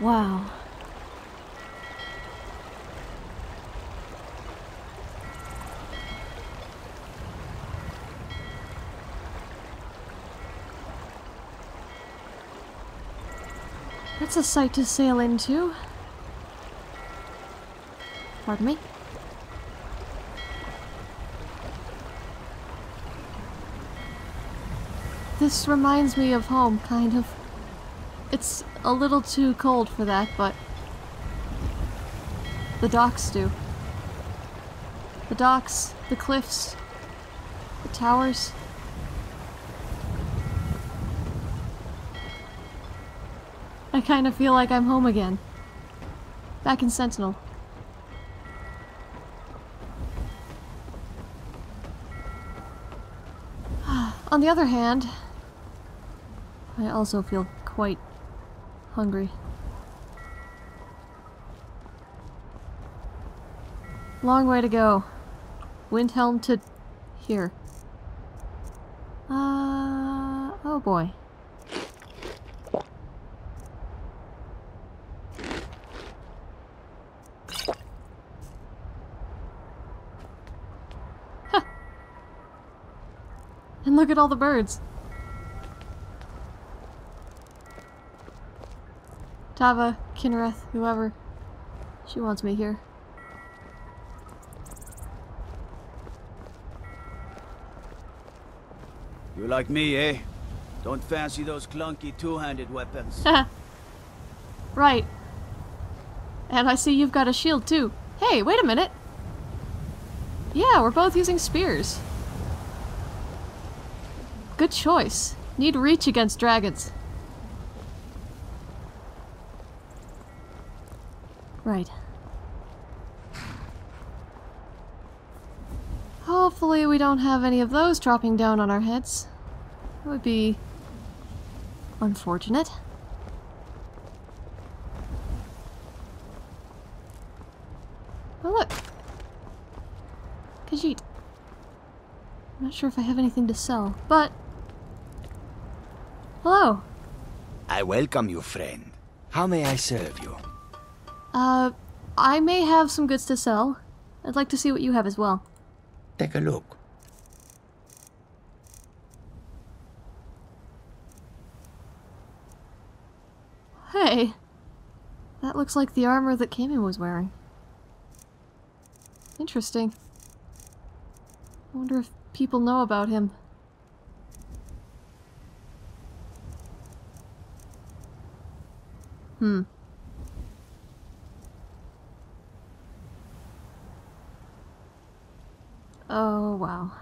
Wow. That's a sight to sail into. Pardon me. This reminds me of home, kind of. It's a little too cold for that, but the docks do. The docks, the cliffs, the towers. I kind of feel like I'm home again. Back in Sentinel. On the other hand, I also feel quite hungry. Long way to go. Windhelm to here. Oh boy. Ha! And look at all the birds. Tava, Kynareth, whoever. She wants me here. You like me, eh? Don't fancy those clunky two-handed weapons. Right. And I see you've got a shield too. Hey, wait a minute! Yeah, we're both using spears. Good choice. Need reach against dragons. Right. Hopefully we don't have any of those dropping down on our heads. That would be unfortunate. Oh look! Khajiit. I'm not sure if I have anything to sell, but... Hello! I welcome you, friend. How may I serve you? I may have some goods to sell. I'd like to see what you have as well. Take a look. Hey. That looks like the armor that Kamin was wearing. Interesting. I wonder if people know about him. Oh, wow.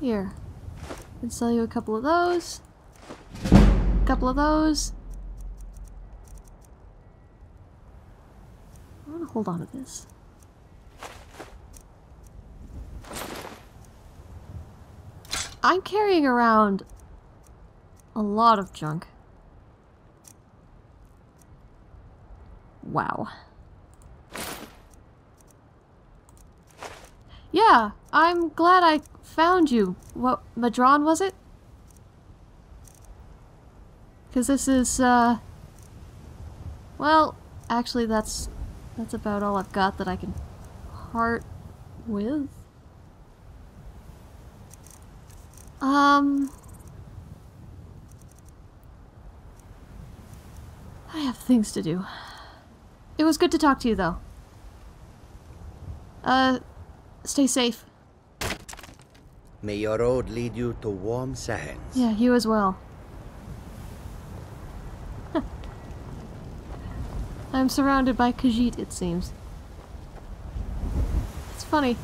Here. I can sell you a couple of those. A couple of those. I'm gonna hold on to this. I'm carrying around a lot of junk. Wow. Yeah, I'm glad I found you. What, Madron was it? Because this is, well, actually that's about all I've got that I can part with. I have things to do. It was good to talk to you, though. Stay safe. May your road lead you to warm sands. Yeah, you as well. I'm surrounded by Khajiit, it seems. funny.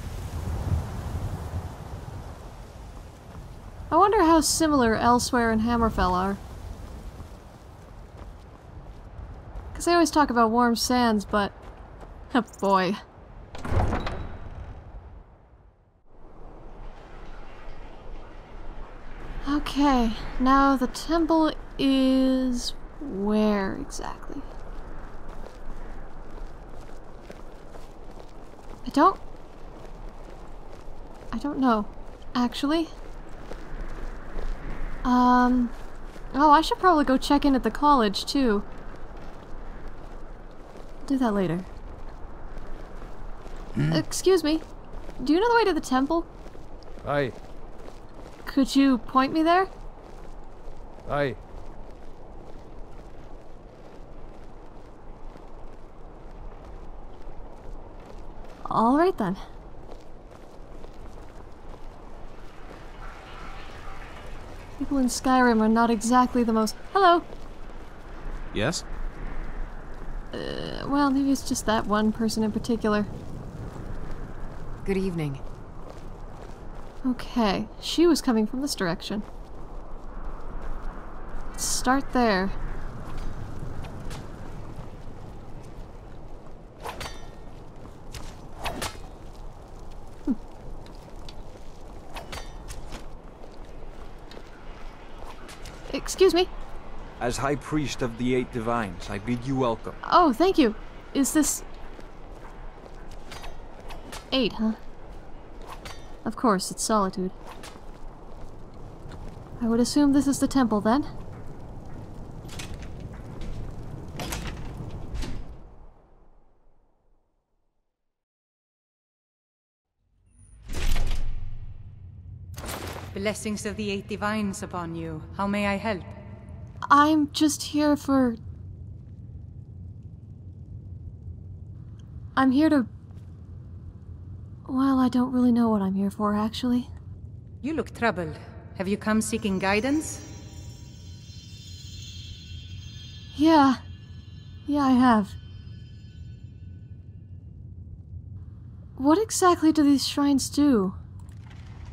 I wonder how similar Elsweyr and Hammerfell are. Because they always talk about warm sands, but... oh boy. Okay, now the temple is... where exactly? I don't know, actually. Oh, I should probably go check in at the college, too. Do that later. Excuse me. Do you know the way to the temple? Aye. Could you point me there? Aye. All right then. People in Skyrim are not exactly the most... hello! Yes? Well, maybe it's just that one person in particular. Good evening. Okay, she was coming from this direction. Let's start there. Excuse me? As High Priest of the Eight Divines, I bid you welcome. Oh, thank you. Is this... eight, huh? Of course, it's Solitude. I would assume this is the temple, then? Blessings of the Eight Divines upon you. How may I help? I'm just here for... I'm here to... well, I don't really know what I'm here for, actually. You look troubled. Have you come seeking guidance? Yeah. Yeah, I have. What exactly do these shrines do?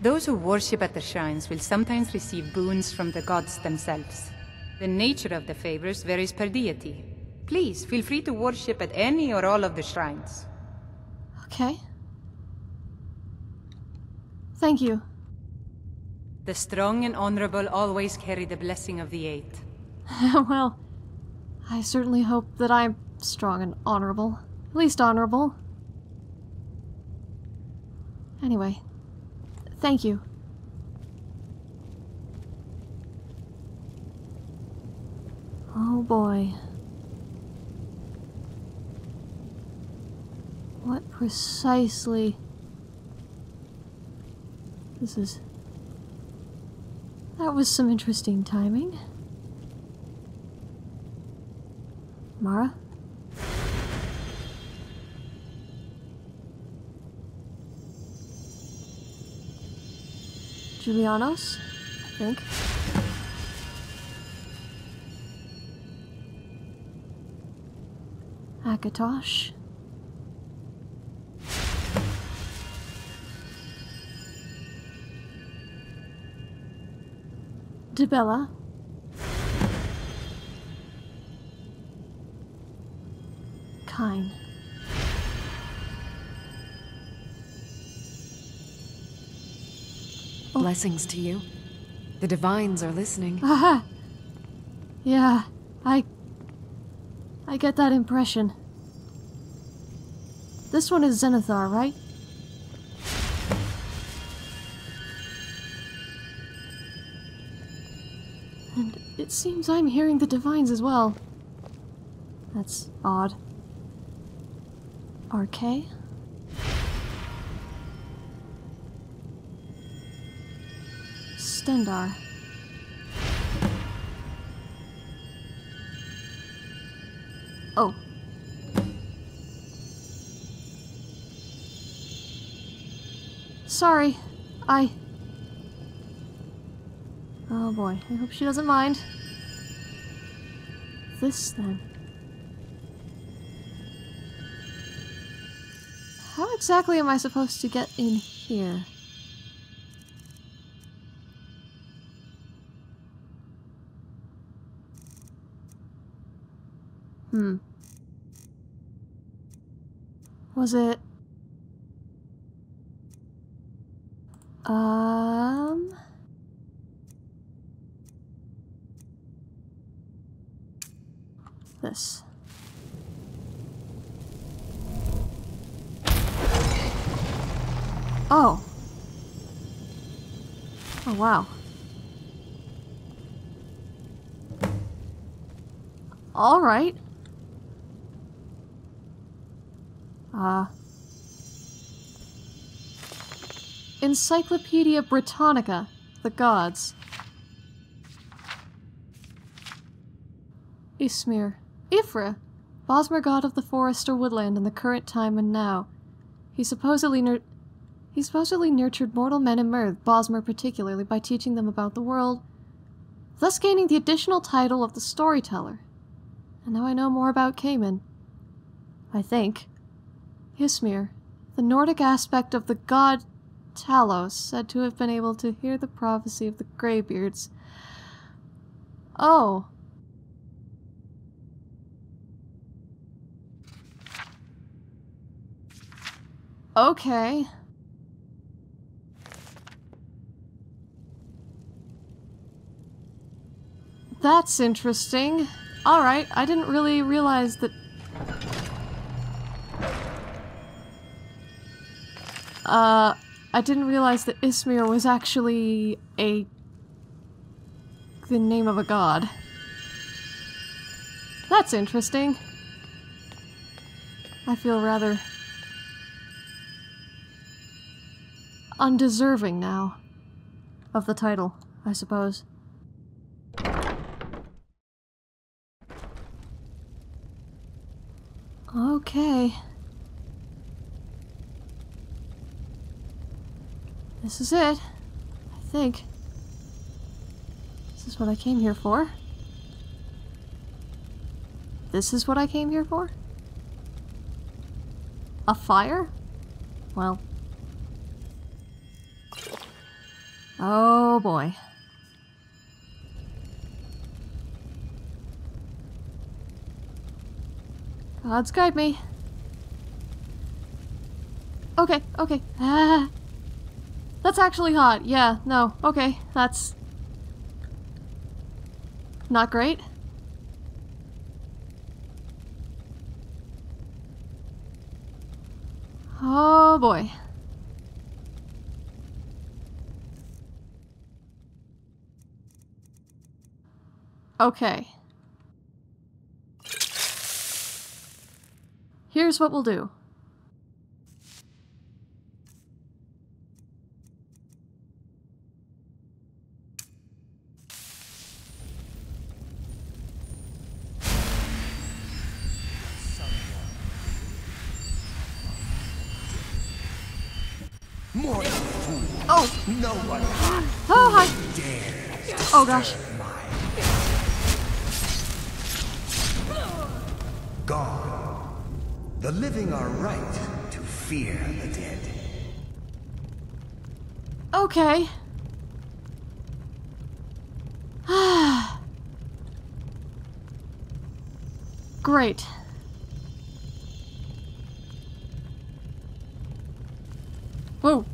Those who worship at the shrines will sometimes receive boons from the gods themselves. The nature of the favors varies per deity. Please, feel free to worship at any or all of the shrines. Okay. Thank you. The strong and honorable always carry the blessing of the Eight. Well, I certainly hope that I'm strong and honorable. At least honorable. Anyway. Thank you. Oh boy. What precisely... this is... that was some interesting timing. Mara? Julianos, I think. Akatosh. Debella. Kyne. Blessings to you. The divines are listening. Aha! Yeah, I get that impression. This one is Zenithar, right? And it seems I'm hearing the divines as well. That's odd. Arkay? Stendar. Oh. Sorry. Oh boy, I hope she doesn't mind. This then. How exactly am I supposed to get in here? Was it? This. Oh. Oh, wow. All right. Encyclopedia Britannica, the gods. Ysmir. Y'ffre, Bosmer god of the forest or woodland in the current time and now. He supposedly nurtured mortal men in Mirth, Bosmer particularly, by teaching them about the world, thus gaining the additional title of the storyteller. And now I know more about Kamin. I think. Ysmir, the Nordic aspect of the god Talos, said to have been able to hear the prophecy of the Greybeards. Oh. Okay. That's interesting. Alright, I didn't really realize that... I didn't realize that Ysmir was actually a... the name of a god. That's interesting. I feel rather... undeserving now. Of the title, I suppose. Okay. This is it, I think. This is what I came here for. This is what I came here for? A fire? Well. Oh boy. Gods guide me. Okay, okay. Ah. That's actually hot. Yeah, no. Okay, that's... not great. Oh boy. Okay. Here's what we'll do. Oh! No one. Oh, hi! Oh, gosh. God. The living are right to fear the dead. Okay. Great. Whoa.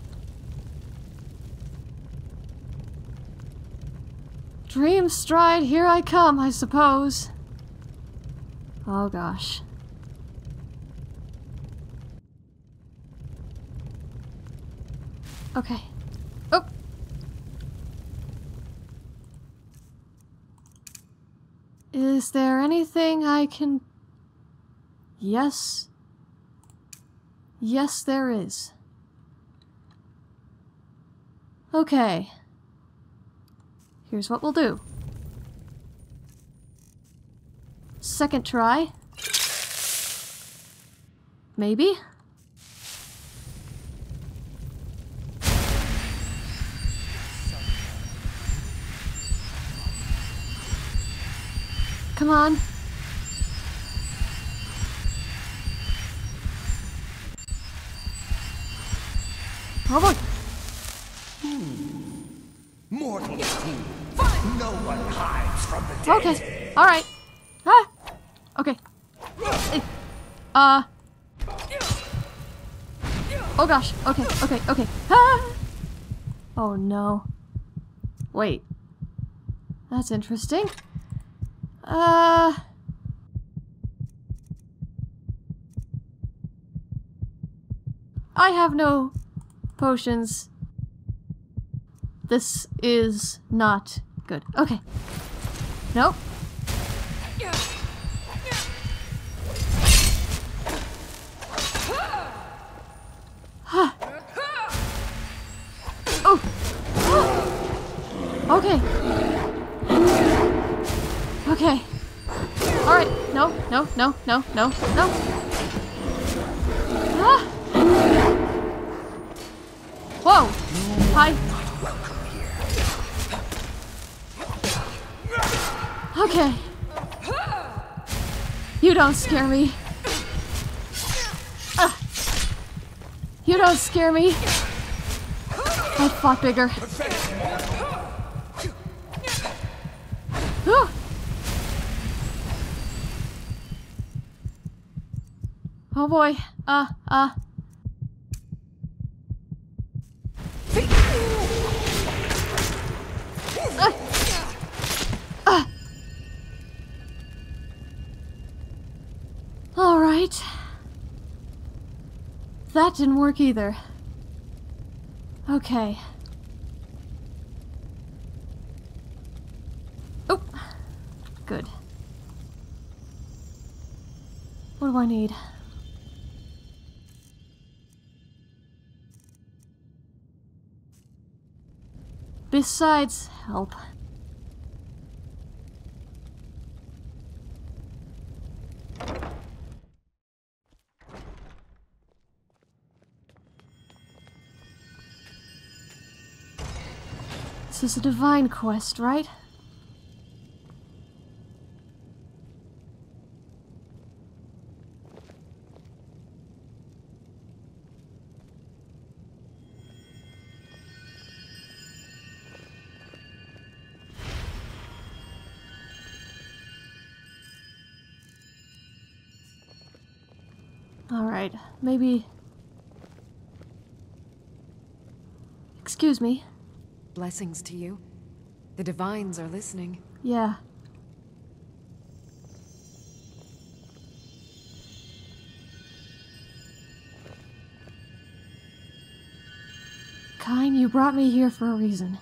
Dream stride, here I come, I suppose. Oh gosh. Okay. Oh! Is there anything I can... Yes. Yes, there is. Okay. Here's what we'll do. Second try. Maybe? Come on. Perfect. Mortal team. No one hides from the dead. Okay. All right. Ah. Okay. Oh gosh. Okay. Okay. Okay. Ah. Oh no. Wait. That's interesting. I have no potions. This is not good. Okay. Nope. Oh. Okay. Okay. All right. No. No. No. No. No. No. Ah. Whoa. Hi. Okay. You don't scare me. You don't scare me. I fought bigger. Ooh. Oh boy. All right. That didn't work either. Okay. Oh, good. What do I need? Besides help. This is a divine quest, right? All right, maybe... Excuse me. Blessings to you. The divines are listening. Yeah. Kyne, you brought me here for a reason.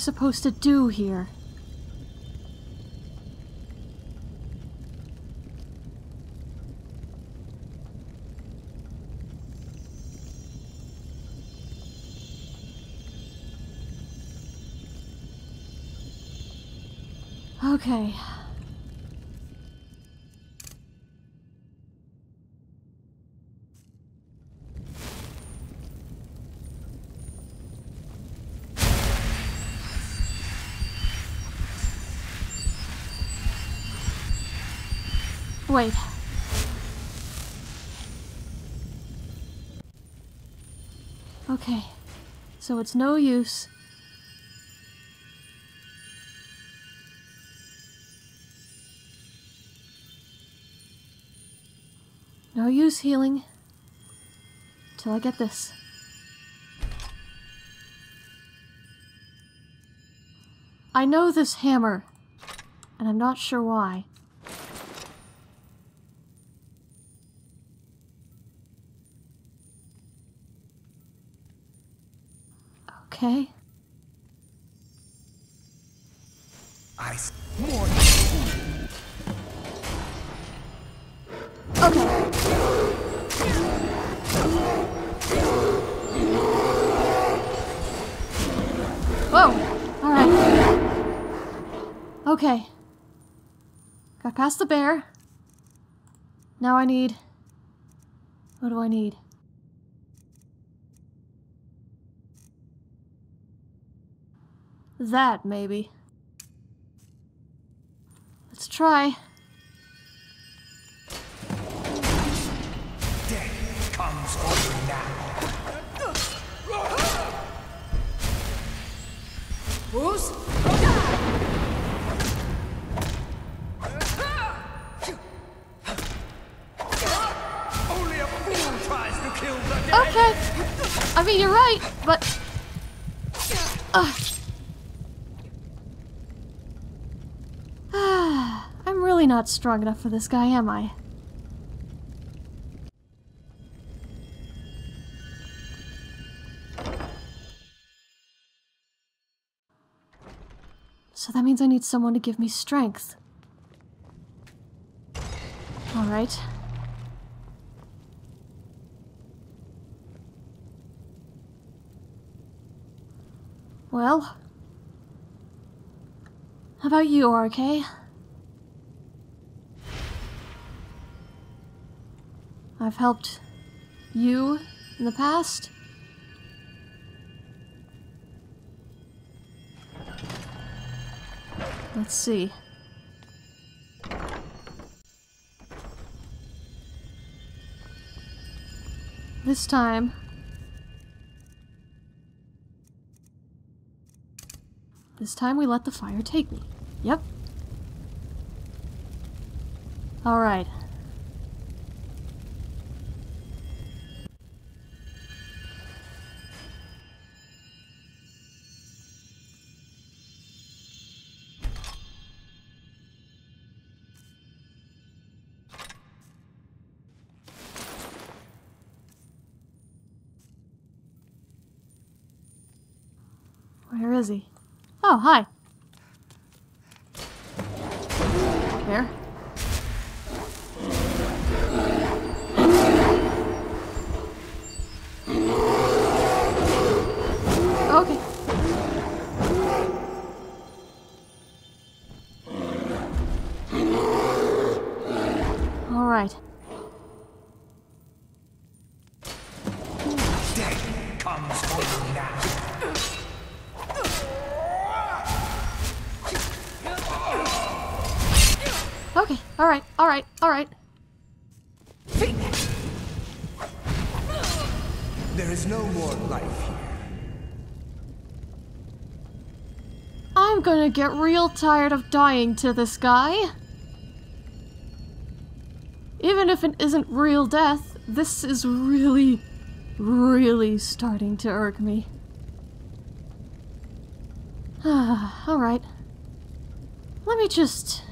Supposed to do here? Okay. Wait. Okay. So it's no use. No use healing. Till I get this. I know this hammer. And I'm not sure why. Okay. Whoa! Alright. Okay. Got past the bear. Now I need... What do I need? That, maybe. Let's try. Death comes over now. Who's? Only a fool tries to kill the dead. Okay. I mean, you're right, but. I'm really not strong enough for this guy, am I? So that means I need someone to give me strength. Alright. Well, how about you, Arkay? I've helped you in the past. Let's see. This time, we let the fire take me. Yep. All right. Where is he? Oh, hi. There. Okay. All right. Death comes over now. Okay, alright, alright, alright. There is no more life here. I'm gonna get real tired of dying to this guy. Even if it isn't real death, this is really, really starting to irk me. Alright. Let me just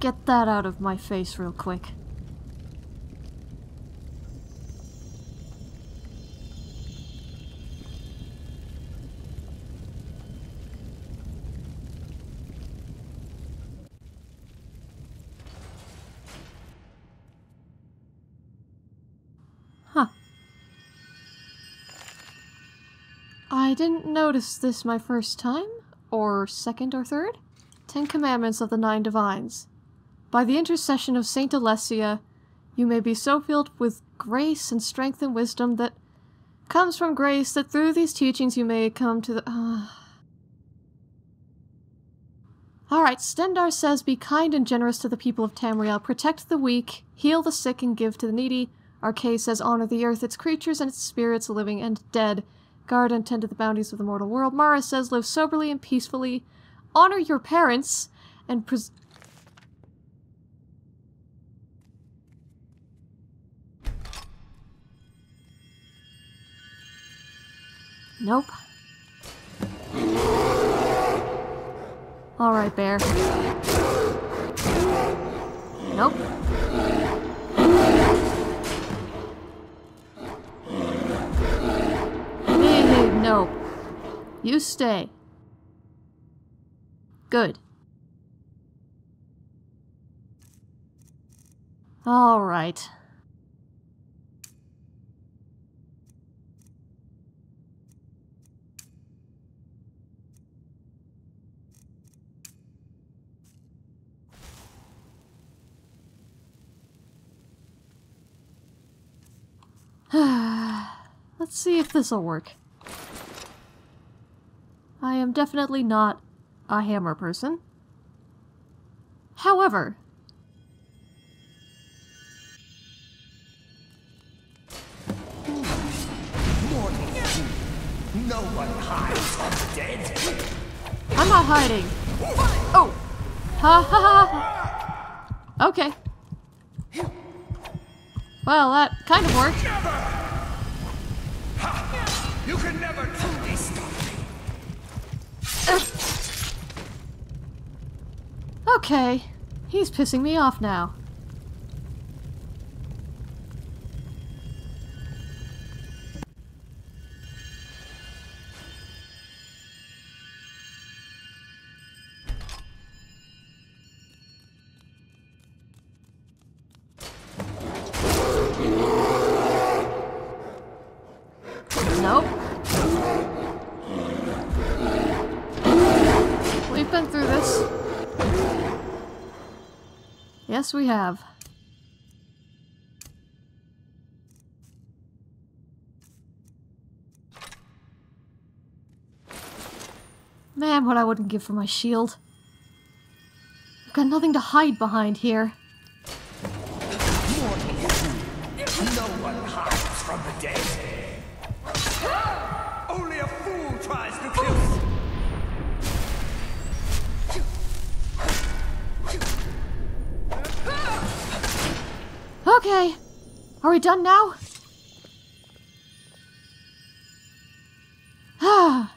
get that out of my face real quick. Huh. I didn't notice this my first time, or second or third. 10 Commandments of the 9 Divines. By the intercession of Saint Alessia, you may be so filled with grace and strength and wisdom that comes from grace, that through these teachings you may come to the... Alright, Stendar says, be kind and generous to the people of Tamriel, protect the weak, heal the sick and give to the needy. Arkay says, honor the earth, its creatures and its spirits, living and dead. Guard and tend to the bounties of the mortal world. Mara says, live soberly and peacefully, honor your parents, and nope. All right, bear. Nope. Hey, hey, nope. You stay. Good. All right. Let's see if this'll work. I I am definitely not a hammer person. However, no one hides from the dead. I'm not hiding. Oh, ha ha ha. Okay. Well, that kind of worked. You can never truly stop me. Okay, he's pissing me off now. Yes, we have. Man, what I wouldn't give for my shield. I've got nothing to hide behind here. No one hides from the dead. Only a fool tries to kill. Okay, are we done now? Ah.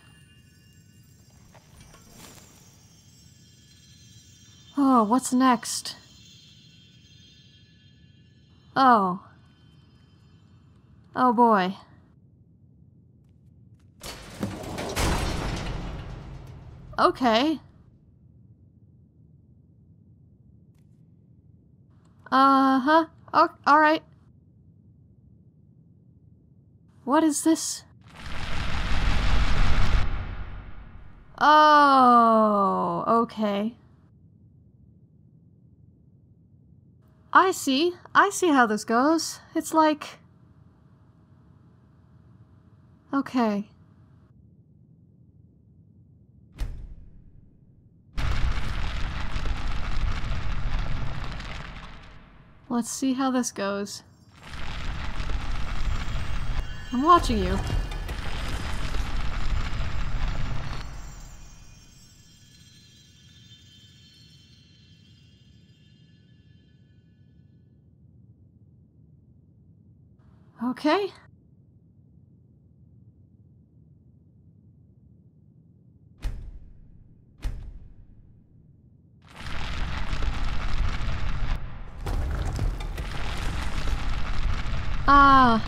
Oh, what's next? Oh. Oh boy. Okay. Uh-huh. Oh, all right. What is this? Oh, okay. I see. I see how this goes. It's like... Okay. Let's see how this goes. I'm watching you. Okay.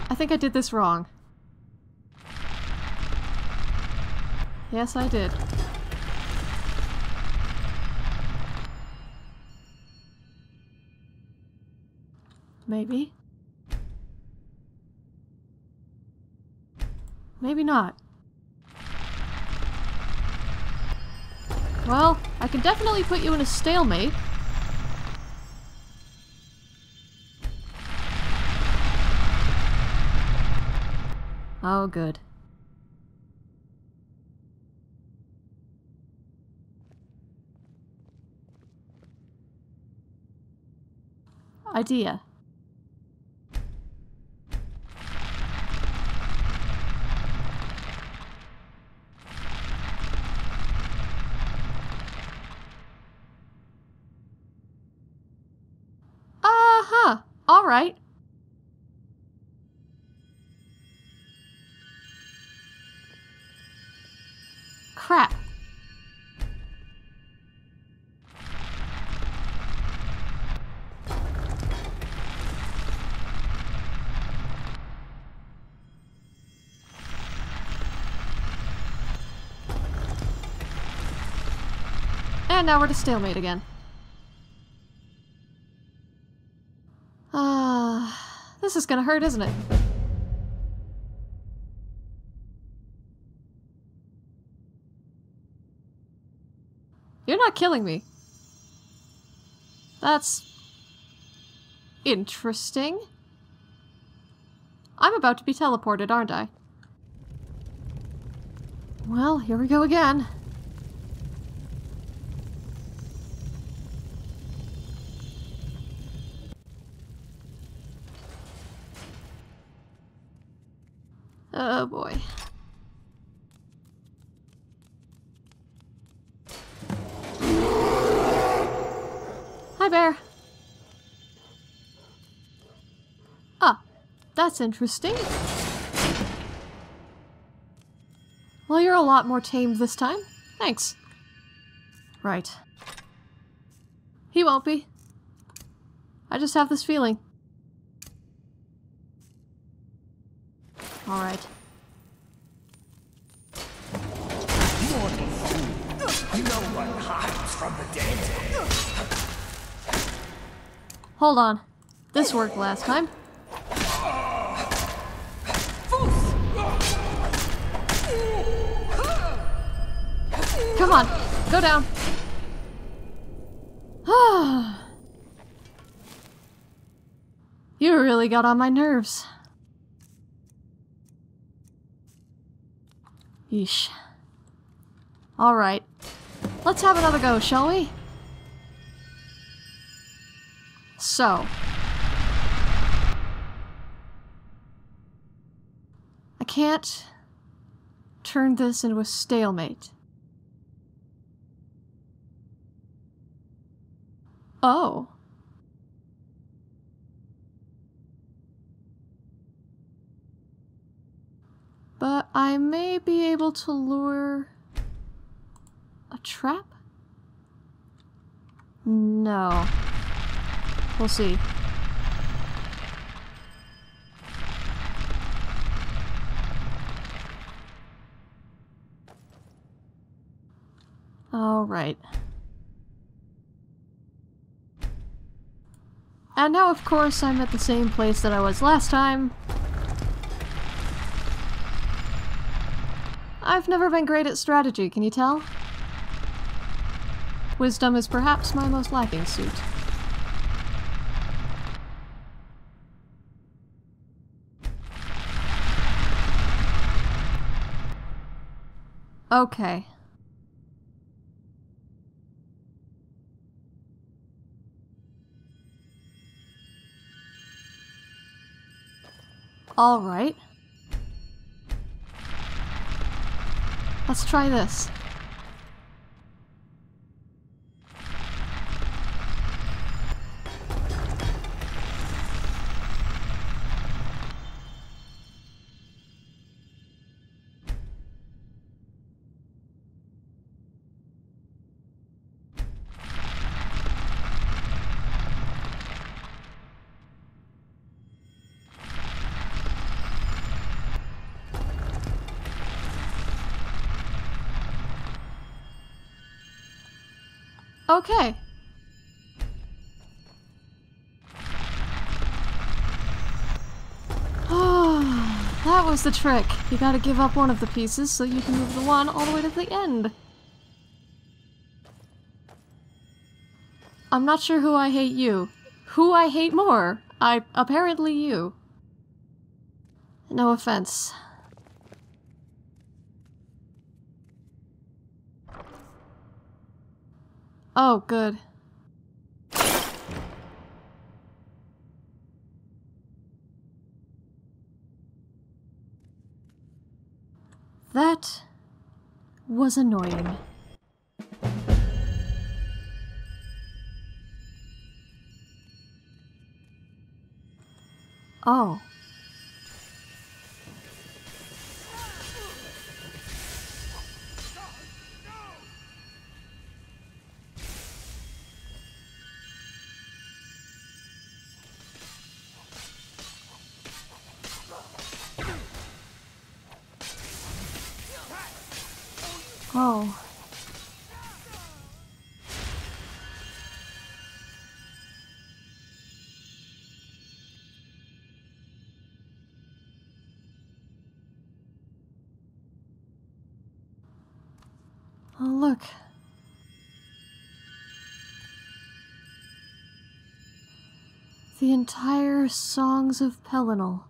I think I did this wrong. Yes, I did. Maybe. Maybe not. Well, I can definitely put you in a stalemate. Oh, good. Idea. Uh-huh. All right. Crap. And now we're to stalemate again. This is gonna hurt, isn't it? You're not killing me. That's... interesting. I'm about to be teleported, aren't I? Well, here we go again. Oh boy. Hi, bear. Ah, that's interesting. Well, you're a lot more tamed this time. Thanks. Right. He won't be. I just have this feeling. Alright. Mortal fool! No one hides from the dead! Hold on. This worked last time. Come on, go down. You really got on my nerves. Yeesh. Alright. Let's have another go, shall we? So. I can't turn this into a stalemate. Oh. But I may be able to lure a trap? No. We'll see. All right. And now, of course, I'm at the same place that I was last time. I've never been great at strategy, can you tell? Wisdom is perhaps my most lacking suit. Okay. All right. Let's try this. Okay. Oh, that was the trick. You gotta give up one of the pieces so you can move the one all the way to the end. I'm not sure who I hate you. Who I hate more. Apparently you. No offense. Oh, good. That was annoying. Oh. Oh. Oh, look. The entire Songs of Pelinal.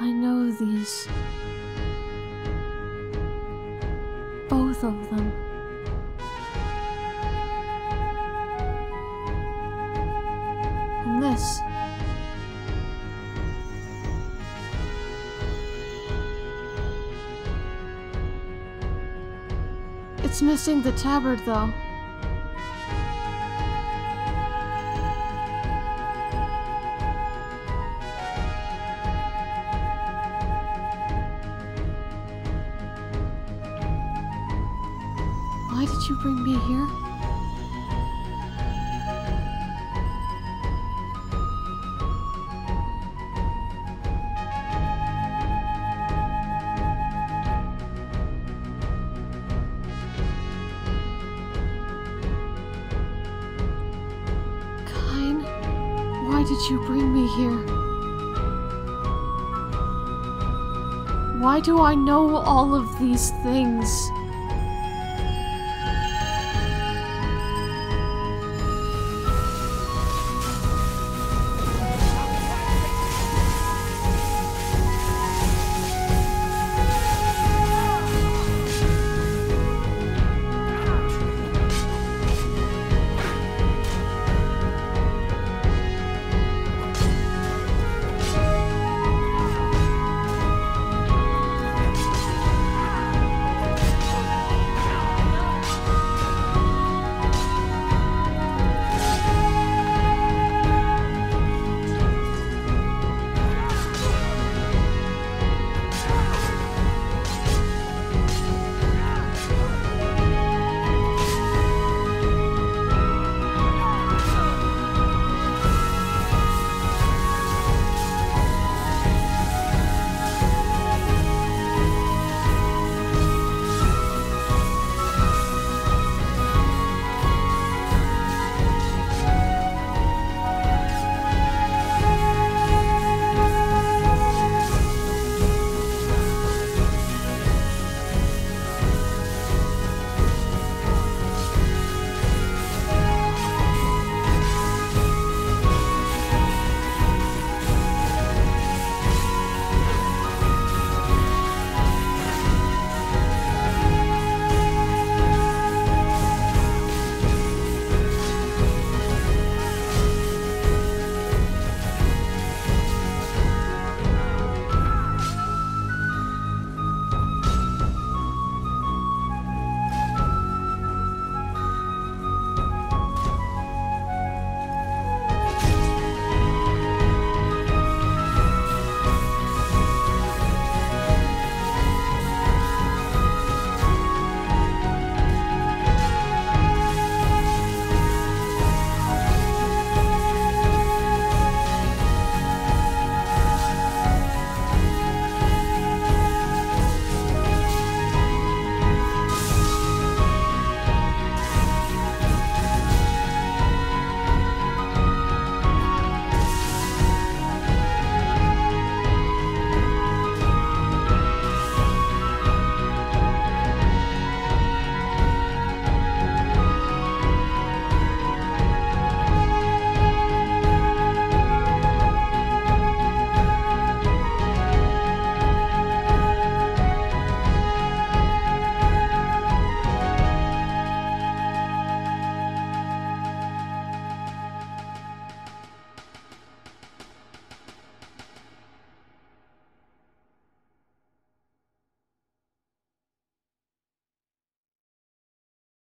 I know these. Both of them. And this. It's missing the tabard, though. Why did you bring me here? You bring me here? Why do I know all of these things?